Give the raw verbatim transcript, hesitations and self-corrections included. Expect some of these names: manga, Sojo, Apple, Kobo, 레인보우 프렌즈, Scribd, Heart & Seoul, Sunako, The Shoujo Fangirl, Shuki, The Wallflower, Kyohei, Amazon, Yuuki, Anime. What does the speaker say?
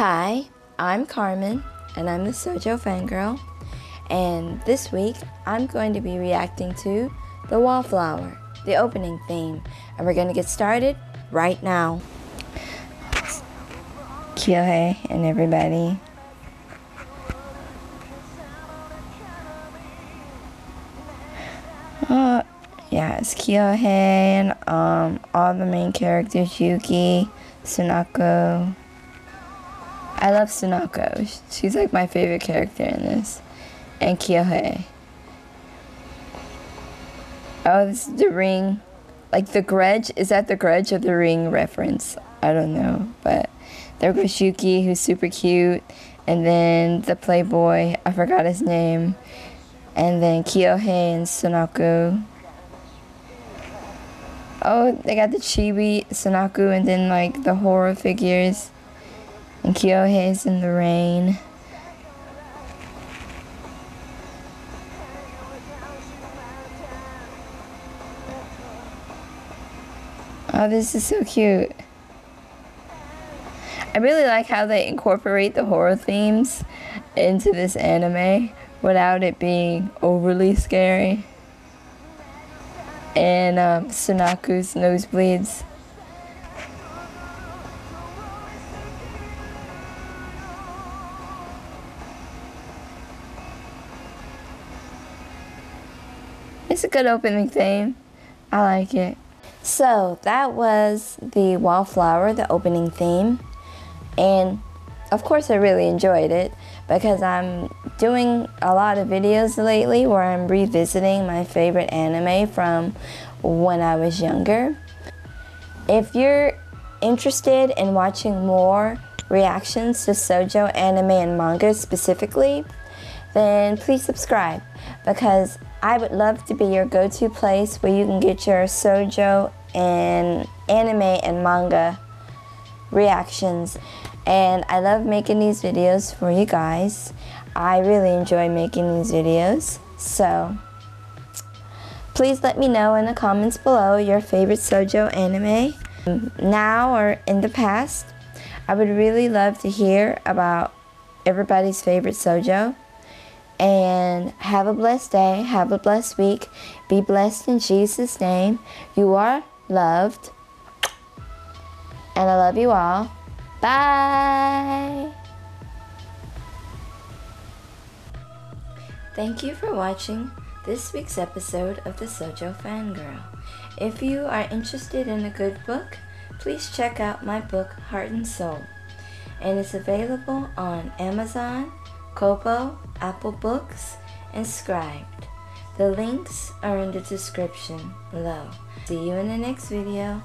Hi, I'm Carmen, and I'm the Sojo fangirl, and this week I'm going to be reacting to The Wallflower, the opening theme, and we're going to get started right now. Kyohei and everybody. Uh, yeah, it's Kyohei and um, all the main characters, Yuuki, Sunako. I love Sunako. She's like my favorite character in this. And Kyohei. Oh, this is the ring. Like the grudge. Is that the grudge of the ring reference? I don't know. But there goes Shuki, who's super cute. And then the playboy. I forgot his name. And then Kyohei and Sunako. Oh, they got the chibi, Sunako, and then like the horror figures. And Kyohei's in the rain. Oh, this is so cute. I really like how they incorporate the horror themes into this anime without it being overly scary. And um, Sunako's nosebleeds. It's a good opening theme. I like it. So that was The Wallflower, the opening theme. And of course I really enjoyed it because I'm doing a lot of videos lately where I'm revisiting my favorite anime from when I was younger. If you're interested in watching more reactions to Sojo anime and manga specifically, then please subscribe because I would love to be your go-to place where you can get your Sojo and anime and manga reactions. And I love making these videos for you guys. I really enjoy making these videos. So please let me know in the comments below your favorite Sojo anime now or in the past. I would really love to hear about everybody's favorite Sojo. And have a blessed day, have a blessed week, be blessed in Jesus' name. You are loved, and I love you all. Bye! Thank you for watching this week's episode of the Sojo Fangirl. If you are interested in a good book, please check out my book, Heart and Soul. And it's available on Amazon, Kobo, Apple Books, and Scribd. The links are in the description below. See you in the next video.